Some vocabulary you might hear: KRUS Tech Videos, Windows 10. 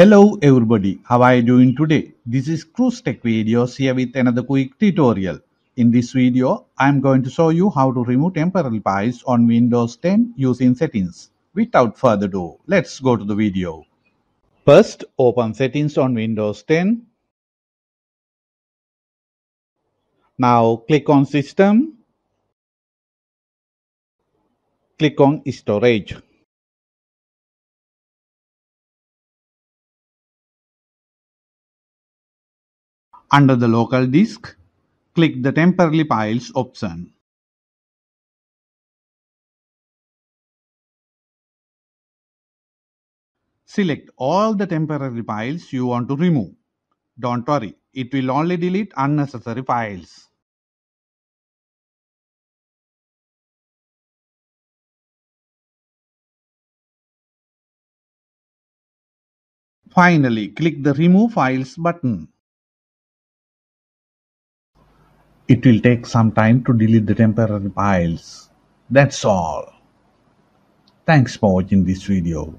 Hello everybody, how are you doing today? This is KRUS Tech Videos here with another quick tutorial. In this video, I am going to show you how to remove temporary files on Windows 10 using settings. Without further ado, let's go to the video. First, open settings on Windows 10. Now click on System. Click on Storage. Under the local disk, click the temporary files option. Select all the temporary files you want to remove. Don't worry, it will only delete unnecessary files. Finally, click the Remove Files button. It will take some time to delete the temporary files. That's all. Thanks for watching this video.